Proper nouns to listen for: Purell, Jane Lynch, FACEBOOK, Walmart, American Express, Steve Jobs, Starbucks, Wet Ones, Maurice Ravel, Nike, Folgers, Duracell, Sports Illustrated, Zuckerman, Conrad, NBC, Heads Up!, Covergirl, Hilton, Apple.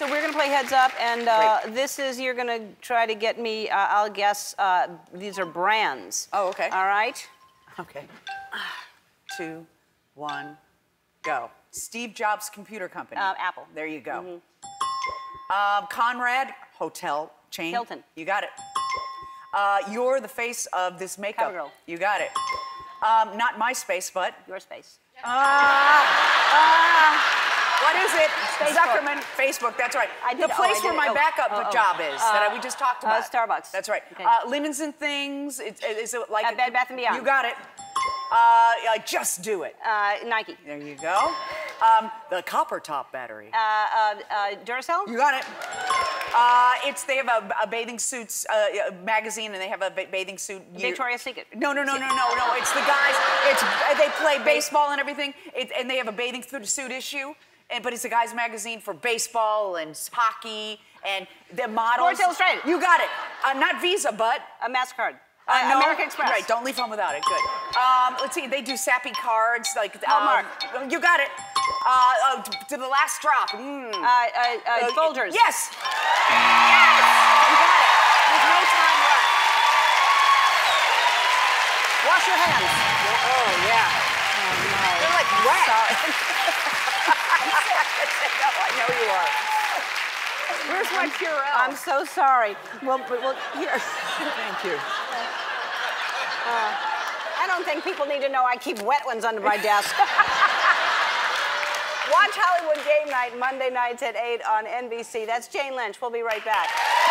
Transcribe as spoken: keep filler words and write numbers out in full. So we're going to play Heads Up, and uh, this is, you're going to try to get me, uh, I'll guess, uh, these are brands. Oh, okay. All right? Okay. Two, one, go. Steve Jobs Computer Company. Uh, Apple. There you go. Mm-hmm. uh, Conrad, hotel chain. Hilton. You got it. Uh, you're the face of this makeup. Covergirl. You got it. Um, not my space, but... Your space. Uh, uh, What is it? Facebook. Zuckerman, Facebook, that's right. I did, the place oh, I where my oh, backup oh, job oh. is, uh, that I, we just talked about. Uh, Starbucks. That's right. Okay. Uh, linens and Things, is, is it like... At Bed Bath and Beyond. You got it. Uh, uh, just do it. Uh, Nike. There you go. Um, the copper top battery. Uh, uh, uh, Duracell? You got it. Uh, it's, they have a, a bathing suits uh, magazine, and they have a ba bathing suit. Victoria's Secret. No, no, no, no, no, no. It's the guys. It's, they play baseball and everything, it, and they have a bathing suit issue. And, but it's a guy's magazine for baseball and hockey and the models. Sports Illustrated. You got it. Uh, not Visa, but a MasterCard. Uh, no, American Express. Right. Don't leave home without it. Good. Um, let's see. They do sappy cards like Walmart. Um, you got it. Uh, uh, to the last drop. Mm. Uh, uh, uh, Folgers. Yes. Yes. You got it. There's no time left. Wash your hands. Oh yeah. Oh no. They're like wet. Sorry. No, I know you are. Where's my Purell? I'm so sorry. Well, well, here. Thank you. Uh, I don't think people need to know I keep Wet Ones under my desk. Watch Hollywood Game Night Monday nights at eight on N B C. That's Jane Lynch. We'll be right back.